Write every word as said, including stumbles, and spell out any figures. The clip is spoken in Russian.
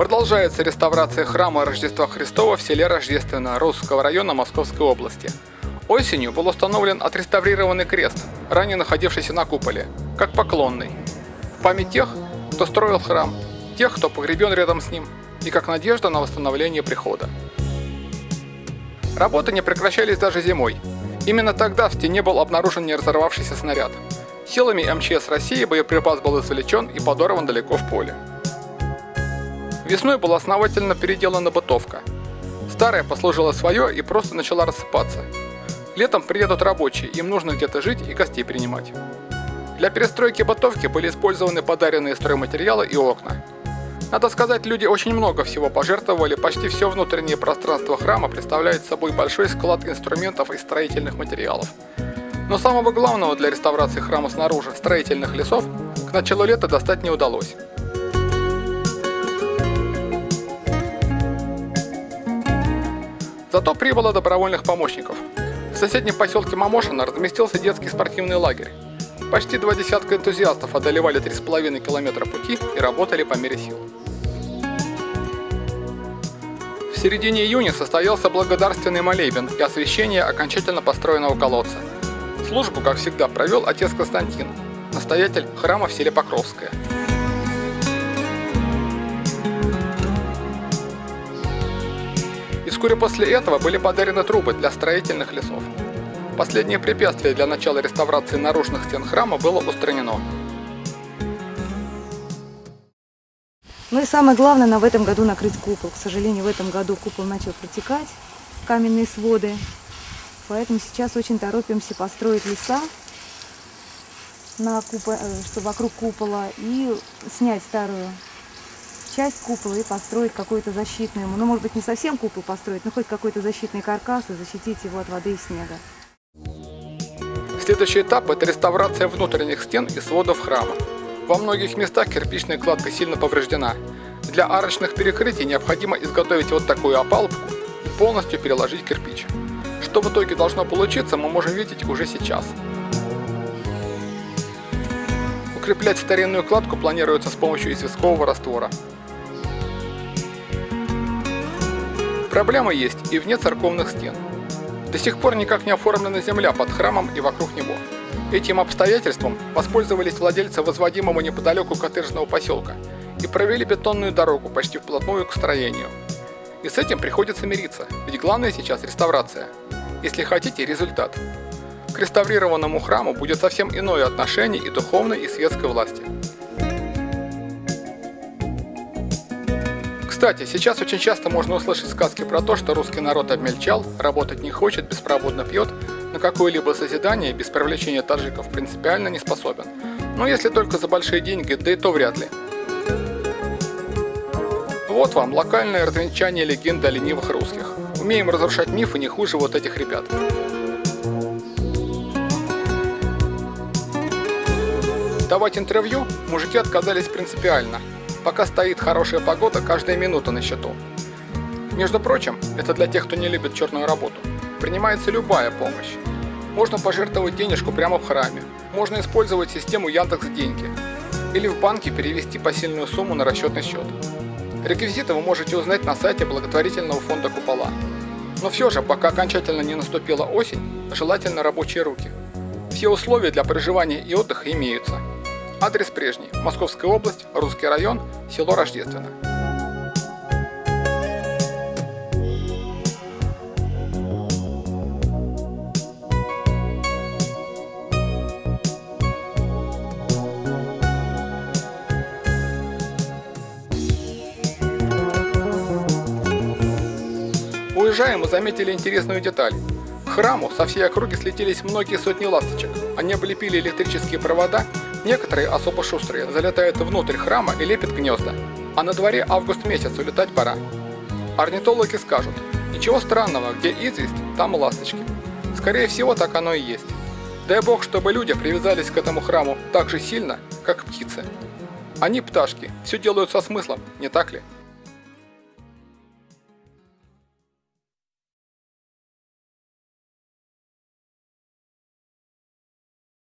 Продолжается реставрация храма Рождества Христова в селе Рождествено Рузского района Московской области. Осенью был установлен отреставрированный крест, ранее находившийся на куполе, как поклонный. В память тех, кто строил храм, тех, кто погребен рядом с ним, и как надежда на восстановление прихода. Работы не прекращались даже зимой. Именно тогда в стене был обнаружен не разорвавшийся снаряд. Силами эм че эс России боеприпас был извлечен и подорван далеко в поле. Весной была основательно переделана бытовка. Старая послужила свое и просто начала рассыпаться. Летом приедут рабочие, им нужно где-то жить и гостей принимать. Для перестройки бытовки были использованы подаренные стройматериалы и окна. Надо сказать, люди очень много всего пожертвовали, почти все внутреннее пространство храма представляет собой большой склад инструментов и строительных материалов. Но самого главного для реставрации храма снаружи, строительных лесов, к началу лета достать не удалось. Зато прибыло добровольных помощников. В соседнем поселке Мамошино разместился детский спортивный лагерь. Почти два десятка энтузиастов одолевали три с половиной километра пути и работали по мере сил. В середине июня состоялся благодарственный молебен и освящение окончательно построенного колодца. Службу, как всегда, провел отец Константин, настоятель храма в селе Покровское. И вскоре после этого были подарены трубы для строительных лесов. Последнее препятствие для начала реставрации наружных стен храма было устранено. Ну и самое главное, нам в этом году накрыть купол. К сожалению, в этом году купол начал протекать, каменные своды. Поэтому сейчас очень торопимся построить леса, на купол, что вокруг купола, и снять старую часть купола и построить какой-то защитный, ну может быть не совсем купол построить, но хоть какой-то защитный каркас и защитить его от воды и снега. Следующий этап – это реставрация внутренних стен и сводов храма. Во многих местах кирпичная кладка сильно повреждена. Для арочных перекрытий необходимо изготовить вот такую опалубку и полностью переложить кирпич. Что в итоге должно получиться, мы можем видеть уже сейчас. Укреплять старинную кладку планируется с помощью известкового раствора. Проблема есть и вне церковных стен. До сих пор никак не оформлена земля под храмом и вокруг него. Этим обстоятельством воспользовались владельцы возводимого неподалеку коттеджного поселка и провели бетонную дорогу почти вплотную к строению. И с этим приходится мириться, ведь главное сейчас реставрация. Если хотите, результат. К реставрированному храму будет совсем иное отношение и духовной, и светской власти. Кстати, сейчас очень часто можно услышать сказки про то, что русский народ обмельчал, работать не хочет, беспробудно пьет, на какое-либо созидание без привлечения таджиков принципиально не способен. Но если только за большие деньги, да и то вряд ли. Вот вам локальное развенчание легенды о ленивых русских. Умеем разрушать мифы не хуже вот этих ребят. Давать интервью мужики отказались принципиально. Пока стоит хорошая погода, каждая минута на счету. Между прочим, это для тех, кто не любит черную работу. Принимается любая помощь. Можно пожертвовать денежку прямо в храме. Можно использовать систему Яндекс.Деньги. Или в банке перевести посильную сумму на расчетный счет. Реквизиты вы можете узнать на сайте благотворительного фонда «Купола». Но все же, пока окончательно не наступила осень, желательно рабочие руки. Все условия для проживания и отдыха имеются. Адрес прежний: Московская область, Рузский район, село Рождествено. Уезжая, мы заметили интересную деталь. К храму со всей округи слетелись многие сотни ласточек. Они облепили электрические провода. Некоторые, особо шустрые, залетают внутрь храма и лепят гнезда, а на дворе август месяц, улетать пора. Орнитологи скажут, ничего странного, где известь, там ласточки. Скорее всего, так оно и есть. Дай бог, чтобы люди привязались к этому храму так же сильно, как птицы. Они пташки, все делают со смыслом, не так ли?